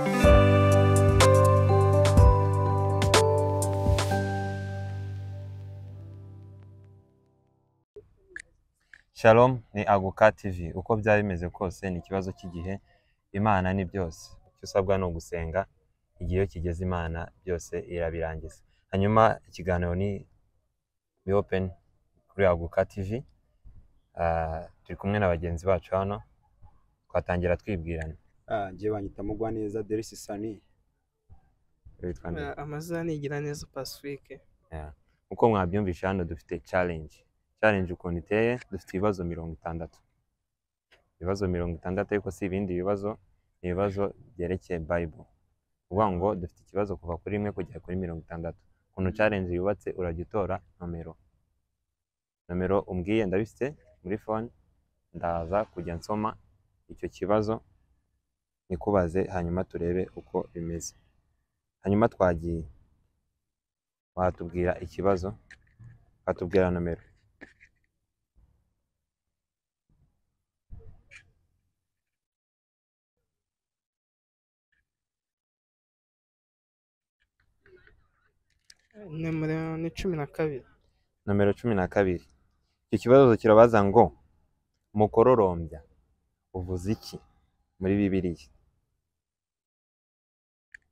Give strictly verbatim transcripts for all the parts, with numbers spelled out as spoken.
Shalom, ni AGUKA T V. Uko byari bimeze kose ni kibazo cy'igihe, Imana ni byose. Icyo usabwa no gusenga, igihe kigeze Imana byose irabirangiza. Hanyuma ikiganiro ni be open kuri AGUKA T V. Uh, turi kumwe na bagenzi bacu hano, twatangira twibwirana. Ah, nje banyita mugwa neza Derisi Sani. Amazani igira neza Pacifique. Yeah. Uko mwabyumvisha hano dufite challenge. Challenge ukuntu iteye, dufite ibibazo mirongo itandatu. Ibibazo mirongo itandatu ariko si ibindi bibazo, ibibazo byerekeye Bible. Uba ngo dufite ikibazo kuva kuri rimwe kugera kuri mirongo itandatu. Ukuntu challenge yubatse uragitora nomero. Nomero umbwiye ndabifite muri phone, ndaza kujya nsoma icyo kibazo nikubaze hanyuma turebe uko bimeze. Hanyuma twagiye watubwira ikibazo, watubwira nomero. Numero ni cumi na kabiri. Numero cumi na kabiri. Iki kibazo kirabaza ngo mukororombya uvuze iki muri Bibiliya?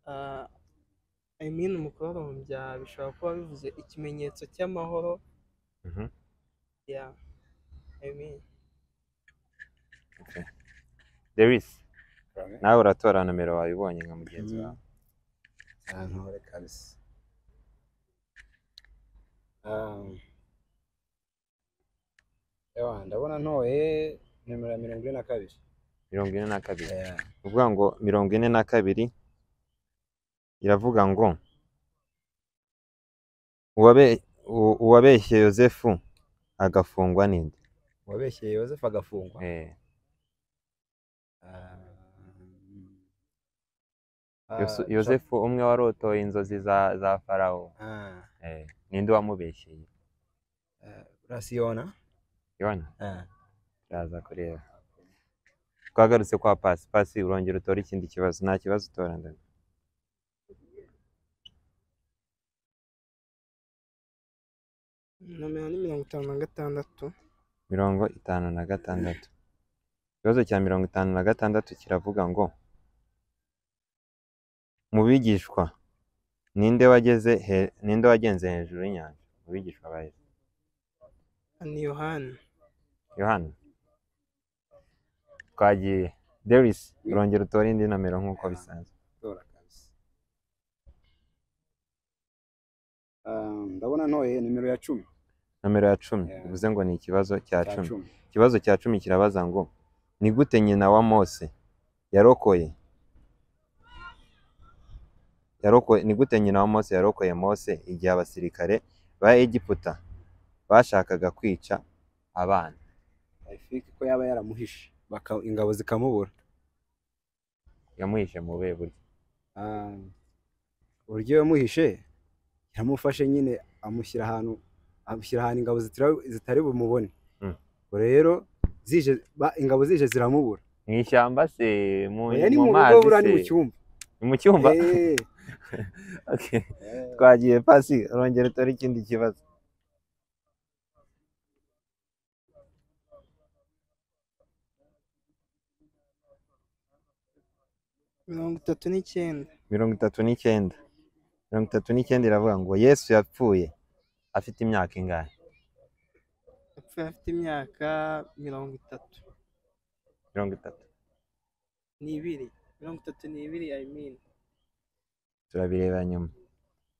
Ah, I mean mukororombya bishobora kuba bivuze ikimenyetso cy'amahoro. Mhm. Mm yeah. I mean. Okay. There is. Nawe uratora numero wayibonye nka mugenzi wawe. Ahantu hore kabisa. Um, ewa, ndabona ntoye nimero ya mirongo ine na kabiri. Mirongo ine na kabiri. Yeah. Uvuga ngo mirongo ine na kabiri iravuga ngo uwabe uwabeshye Yosefu agafungwa ninde? Uwabeshye Yosefu agafungwa. Eh. Ah. Uh, Yosefu umwe warotoye inzozi za za Farao. Ah. Eh. Ninde wamubeshye? Eh, Urasiona? Yona. Eh. Raza kureba. Twagarutse kwa pass, pass urongera utora ikindi kibazo, nta kibazo utora ndani. Nomero ni mirongo itanu na gatandatu. Mirongo itanu na gatandatu. Ikibazo cya mirongo itanu na gatandatu kiravuga ngo mu bigishwa ninde wageze he, ninde wagenze hejuru y'inyanja? Mu bigishwa baye ni Yohana. Yohana kwaje Deris urongera utora indi nomero nkuko bisanzwe. Tora kabisa. Um, ndabona ntoye nimero ya cumi. Nomero ya cumi bivuze ngo ni ikibazo cya cumi. Ikibazo cya cumi kirabaza ngo ni gute nyina wa Mose yarokoye Yaroko ni gute nyina wa Mose yarokoye Mose igihe abasirikare ba Egiputa bashakaga kwica abana? I think ko yaba yaramuhishe baka ingabo zikamubura. Yamuhishe mu bebe. Ah. Uryo yamuhishe yamufashe nyine amushyira ahantu amushyira ahantu ingabo zitari bumubone. Mm. Rero zije ingabo zije ziramubura. Ni ishyamba se mu mu mazi. Mu cyumba. Eh. Okay. Twagiye pasi urongera utora ikindi kibazo. Mirongo itatu n'icyenda. Mirongo itatu n'icyenda. Mirongo itatu n'icyenda iravuga ngo Yesu yapfuye afite imyaka ingahe? Yapfuye afite imyaka mirongo itatu. Mirongo itatu. Ni ibiri. Mirongo itatu ni ibiri I mean. Turabireba nyuma.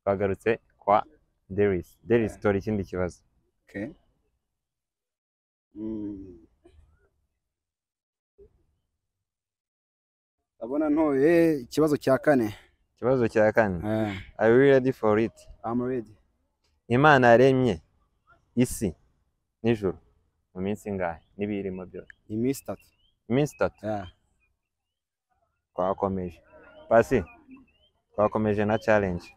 Twagarutse kwa Deris. Deris tora ikindi kibazo. Okay. Mm. Abona ntoye ikibazo cya kane. Ikibazo cya kane. Yeah. Are you ready for it? I'm ready. Imana yaremye isi n'ijuru mu minsi ingahe? Nibirimo byose. Iminsi itatu. Iminsi itatu. Yeah. Twakomeje. Pasi. Twakomeje na challenge.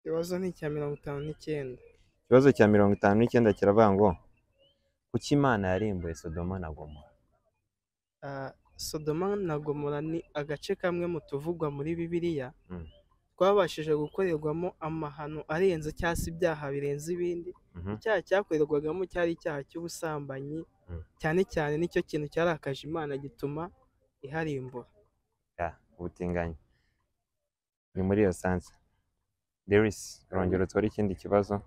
Ikibazo ni cya mirongo itanu n'icyenda. Ikibazo cya mirongo itanu n'icyenda kiravuga ngo kuki Imana yarimbuye Sodoma na Gomora? Sodoma na Gomora ni agace kamwe mu tuvugwa muri Bibiliya twabashije gukorerwamo amahano arenze cyangwa ibyaha birenze ibindi. Icyaha cyakorerwagamo cyari icyaha cy'ubusambanyi, cyane cyane nicyo kintu cyarakaje Imana gituma iharimbura ubutinganyi. Ni muri iyo sanse Deris rongera utwara ikindi kibazo.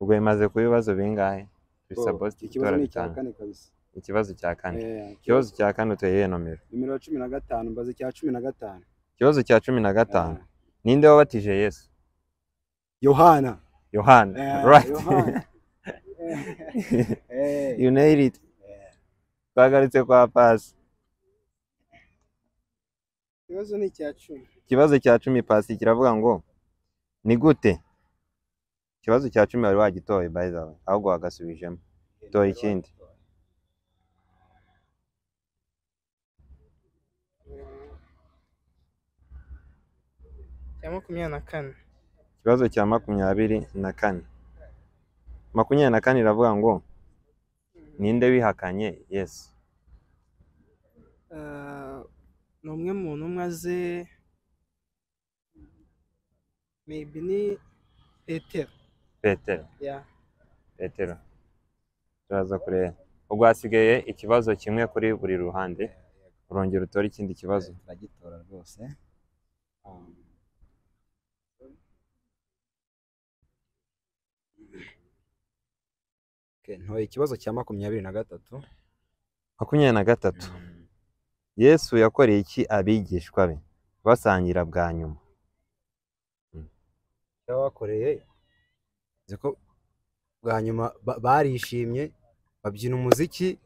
Ubwo imaze ku bibazo bingahe? Bisabosti ikibazo ni cya kane kabisa. Ikibazo cya kane. Ikibazo cya kane uteye nomero. Nimero cumi na gatanu mbaze cya cumi na gatanu. Ikibazo cya cumi na gatanu. Ninde wabatije Yesu? Yohana. Yohana. Right. You nailed it. Twagaritse kwa pass. Ikibazo ni cya cumi. Ikibazo cya cumi pass kiravuga ngo ni gute? Ikibazo cya cumi wari wagitoye by the way ahubwo wagasubijemo. Toye ikindi. Cya makumyabiri na kane. Ikibazo cya makumyabiri na kane. Makumyabiri na kane iravuga ngo ninde wihakanye Yesu? Uh, Numwe muntu umwaze maybe ni Petero. Petero. Yeah. Petero. Turaza kureba. Ubwo hasigaye ikibazo kimwe kuri buri ruhande. Urongera utora ikindi kibazo. Turagitora rwose. Okay, ntoye ikibazo cya makumyabiri na gatatu. makumyabiri na gatatu. Yesu yakoreye iki abigishwa be basangira bwa nyuma? Yabakoreye ziko bwa nyuma barishimye babyina umuziki,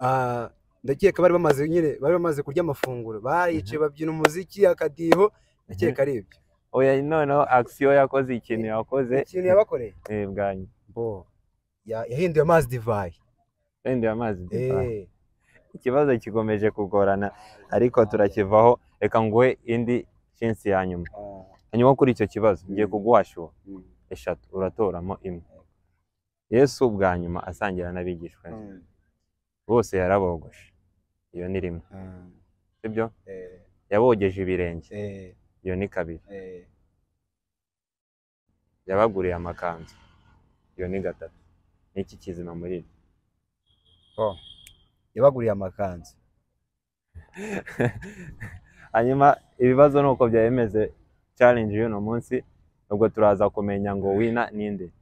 ah ndakeka bari bamaze nyine bari bamaze kurya amafunguro barice babyina umuziki akadiho ndakeka aribyo. Oya none action yakoze ikintu yakoze ikintu yabakoreye eh bwa nyuma bo yahinduye amazi divayi yahinduye amazi divayi. Ikibazo kikomeje kugorana ariko turakivaho. Reka nguhe indi chance ya nyuma. Hanyuma kuri icyo kibazo ngiye kuguhashura eshatu uratoramo imwe. Yesu bwa nyuma asangira n'abigishwa bose yarabogoshe, iyo ni rimwe. Sibyo? Yabogeje ibirenge, iyo ni kabiri. Yabaguriye amakanzu, iyo ni gatatu. Niki kizima muri iri? Oh, yabaguriye amakanzu. Hanyuma ibibazo nuko byayemeze challenge y'uno munsi, ubwo turaza kumenya ngo wina ninde.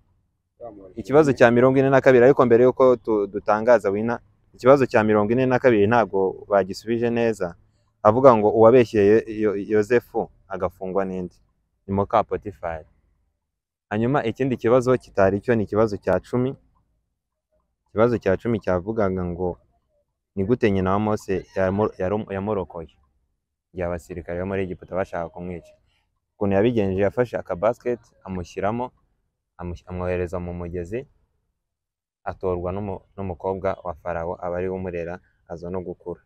Ikibazo cya mirongo ine na kabiri ariko mbere yuko dutangaza wina, ikibazo cya mirongo ine na kabiri ntago bagisubije neza. Avuga ngo uwabeshye Yozefu agafungwa ninde? Ni mu ka Potifari. Hanyuma ikindi kibazo kitari cyo ni kibazo cya cumi. Ikibazo cya cumi cyavugaga ngo ni gute nyina wa Mose yamorokoye ya basirikare bo muri Egiputa bashaka kumwica. Ukuntu yabigenje yafashe akabasket amushyiramo amwohereza mu mugezi, atorwa n'umukobwa wa Farawo abari umurera aza no gukura.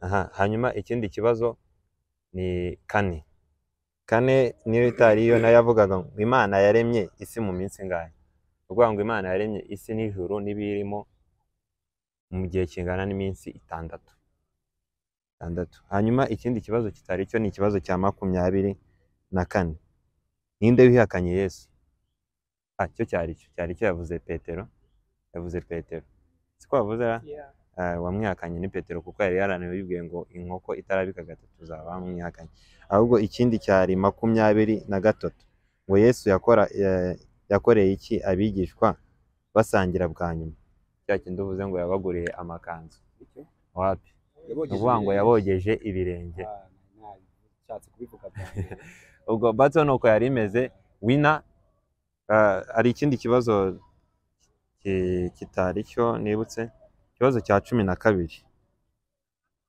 Aha, hanyuma ikindi kibazo ni kane. Kane niyo itariyo nayo yavugaga Imana yaremye isi mu minsi ingahe? Ubwo ngo Imana yaremye isi n'ijuru n'ibirimo mu gihe kingana n'iminsi itandatu. Itandatu. Hanyuma ikindi kibazo kitari cyo ni ikibazo cya makumyabiri na kane. Ninde wihakanye Yesu? Ah, cyo cyari cyo cyari cyo yavuze Petero. Yavuze Petero. Siko yavuze ra? Ah, wamwihakanye ni Petero kuko yari yaraniwe yibwiye ngo inkoko itarabika gatatu zaba mwihakanye. Ahubwo ikindi cyari makumyabiri na gatatu. Ngo Yesu yakora yakoreye iki abigishwa basangira bwa nyuma? Cya kindi uvuze ngo yabaguriye amakanzu. Wapi? Uvuga ngo yabogeje ibirenge. Cyatse kubivuga cyane. Ubwo bato nuko yari imeze wina. Ari ikindi kibazo kitari cyo nibutse, kibazo cya cumi na kabiri.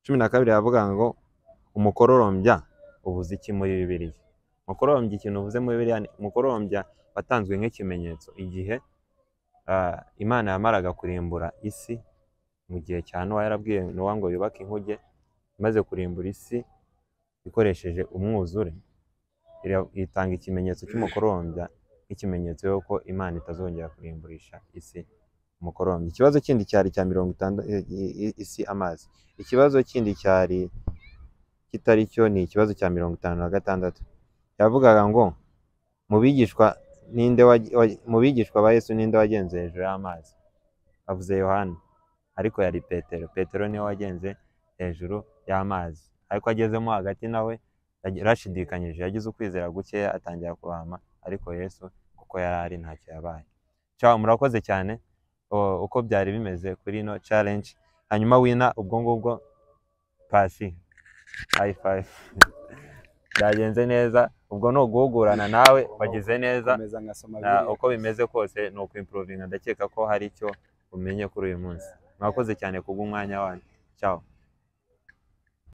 cumi na kabiri yavuga ngo umukororombya ubuze iki muri Bibiliya? Umukororombya ikintu ubuze muri Bibiliya ni umukororombya watanzwe nk'ikimenyetso igihe Imana yamaraga kurimbura isi mu gihe cya Nowa. Yarabwiye Nowa ngo yubake inkuge, maze kurimbura isi ikoresheje umwuzure, itanga ikimenyetso cy'umukororombya, ikimenyetso yuko Imana itazongera kurimburisha isi umukorombe. Ikibazo kindi cyari cya mirongo itanu isi amazi. Ikibazo kindi cyari kitari cyo ni ikibazo cya mirongo itanu na gatandatu. Yavugaga ngo mu bigishwa ninde mu bigishwa ba Yesu ninde wagenze hejuru y'amazi? Avuze Yohana, ariko yari Petero. Petero niwe wagenze hejuru y'amazi, ariko agezemo hagati nawe yarashidikanyije, yagize ukwizera gukeya atangira kurohama, ariko Yesu kuko yari ari ntacyo yabaye. Ciao, murakoze cyane uko byari bimeze kuri no challenge. Hanyuma wina ubwo ngubwo pasi high five. Byagenze neza, ubwo no guhugurana nawe bagize neza. Uko bimeze kose no kwimprovinga, ndakeka ko hari icyo umenye kuri uyu munsi. Murakoze cyane kubwo umwanya wanyu. Ciao.